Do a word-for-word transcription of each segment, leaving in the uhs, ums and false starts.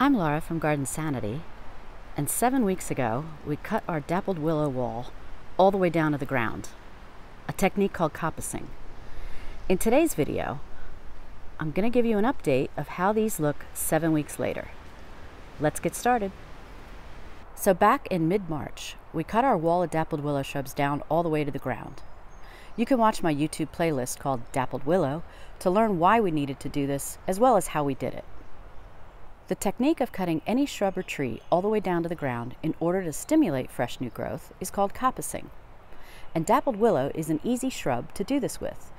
I'm Laura from Garden Sanity, and seven weeks ago we cut our dappled willow wall all the way down to the ground, a technique called coppicing. In today's video, I'm going to give you an update of how these look seven weeks later. Let's get started. So back in mid-March, we cut our wall of dappled willow shrubs down all the way to the ground. You can watch my YouTube playlist called Dappled Willow to learn why we needed to do this as well as how we did it. The technique of cutting any shrub or tree all the way down to the ground in order to stimulate fresh new growth is called coppicing. And dappled willow is an easy shrub to do this with,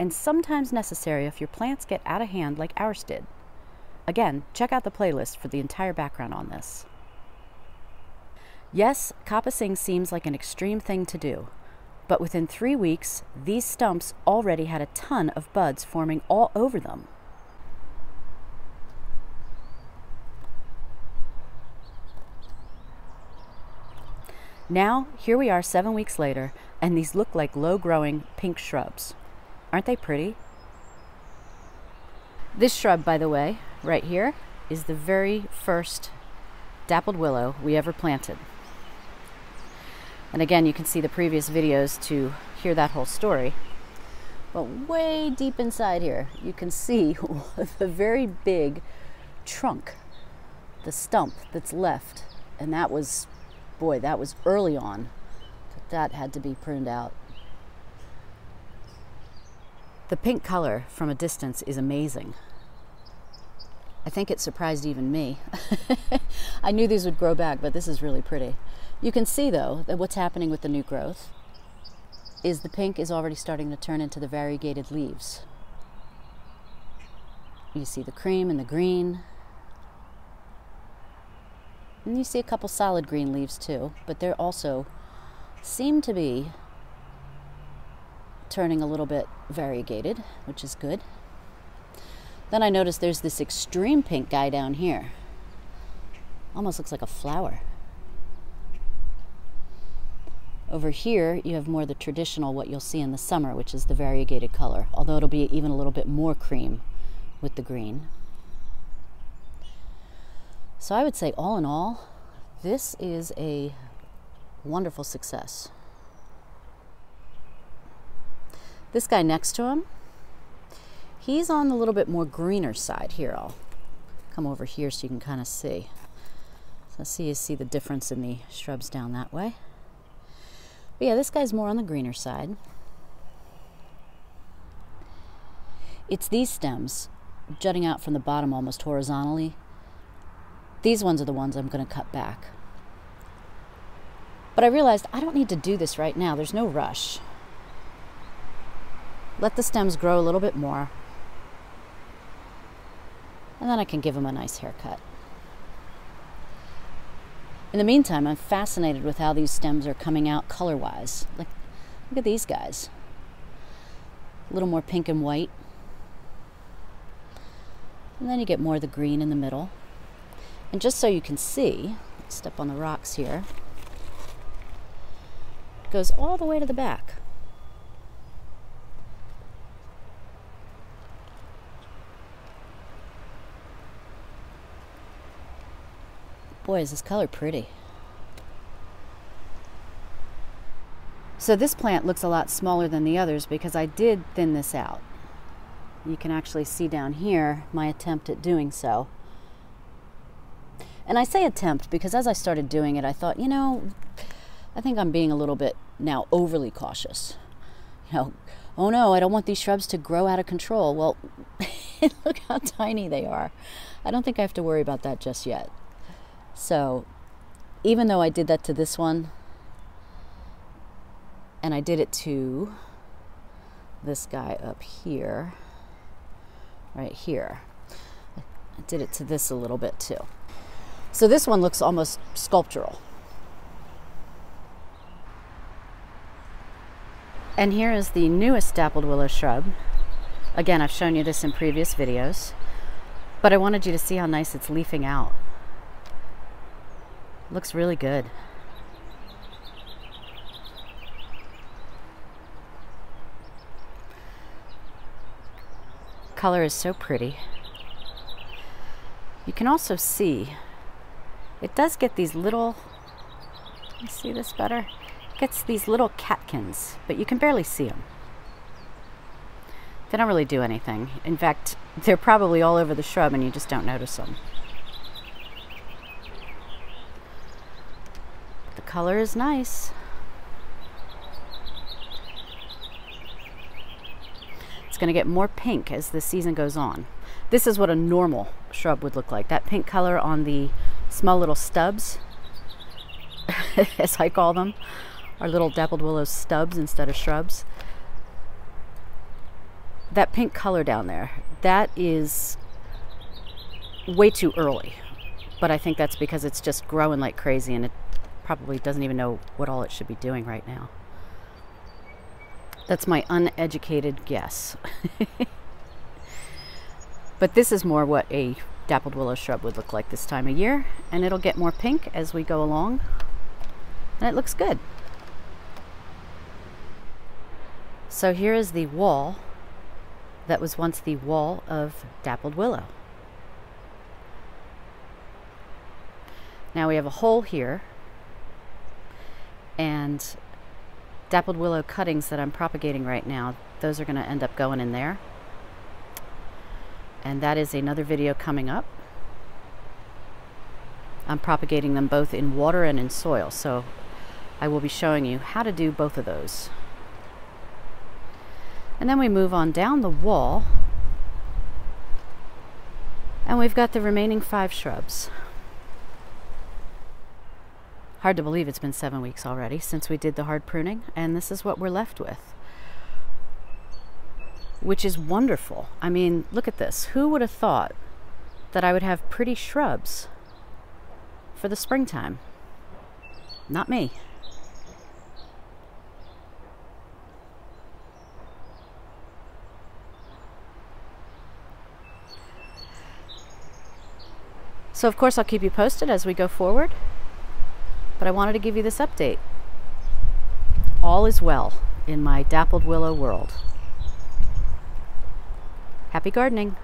and sometimes necessary if your plants get out of hand like ours did. Again, check out the playlist for the entire background on this. Yes, coppicing seems like an extreme thing to do, but within three weeks, these stumps already had a ton of buds forming all over them. Now, here we are seven weeks later, and these look like low-growing pink shrubs. Aren't they pretty? This shrub, by the way, right here, is the very first dappled willow we ever planted. And again, you can see the previous videos to hear that whole story. But way deep inside here, you can see the very big trunk, the stump that's left, and that was Boy, that was early on, but that had to be pruned out. The pink color from a distance is amazing. I think it surprised even me. I knew these would grow back, but this is really pretty. You can see, though, that what's happening with the new growth is the pink is already starting to turn into the variegated leaves. You see the cream and the green. And you see a couple solid green leaves too, but they also seem to be turning a little bit variegated, which is good. Then I noticed there's this extreme pink guy down here. Almost looks like a flower. Over here, you have more the traditional, what you'll see in the summer, which is the variegated color, although it'll be even a little bit more cream with the green. So I would say, all in all, this is a wonderful success. This guy next to him, he's on the little bit more greener side here. I'll come over here so you can kind of see. So see you see the difference in the shrubs down that way. But yeah, this guy's more on the greener side. It's these stems jutting out from the bottom almost horizontally. These ones are the ones I'm going to cut back. But I realized I don't need to do this right now. There's no rush. Let the stems grow a little bit more, and then I can give them a nice haircut. In the meantime, I'm fascinated with how these stems are coming out color-wise. Like, look at these guys. A little more pink and white. And then you get more of the green in the middle. And just so you can see, step on the rocks here, it goes all the way to the back. Boy, is this color pretty. So this plant looks a lot smaller than the others because I did thin this out. You can actually see down here my attempt at doing so. And I say attempt because as I started doing it, I thought, you know, I think I'm being a little bit now overly cautious. You know, oh no, I don't want these shrubs to grow out of control. Well, look how tiny they are. I don't think I have to worry about that just yet. So even though I did that to this one, and I did it to this guy up here, right here, I did it to this a little bit too. So this one looks almost sculptural. And here is the newest dappled willow shrub. Again, I've shown you this in previous videos, but I wanted you to see how nice it's leafing out. Looks really good. Color is so pretty. You can also see, it does get these little, let me see this better, it gets these little catkins, but you can barely see them. They don't really do anything. In fact, they're probably all over the shrub and you just don't notice them. The color is nice. It's going to get more pink as the season goes on. This is what a normal shrub would look like. That pink color on the small little stubs, as I call them, are little dappled willow stubs instead of shrubs. That pink color down there, that is way too early, but I think that's because it's just growing like crazy and it probably doesn't even know what all it should be doing right now. That's my uneducated guess. But this is more what a dappled willow shrub would look like this time of year, and it'll get more pink as we go along, and it looks good. So here is the wall that was once the wall of dappled willow. Now we have a hole here, and dappled willow cuttings that I'm propagating right now, those are going to end up going in there. And that is another video coming up. I'm propagating them both in water and in soil, so I will be showing you how to do both of those. And then we move on down the wall, and we've got the remaining five shrubs. Hard to believe it's been seven weeks already since we did the hard pruning, and this is what we're left with, which is wonderful. I mean, look at this. Who would have thought that I would have pretty shrubs for the springtime? Not me. So of course I'll keep you posted as we go forward, but I wanted to give you this update. All is well in my dappled willow world. Happy gardening!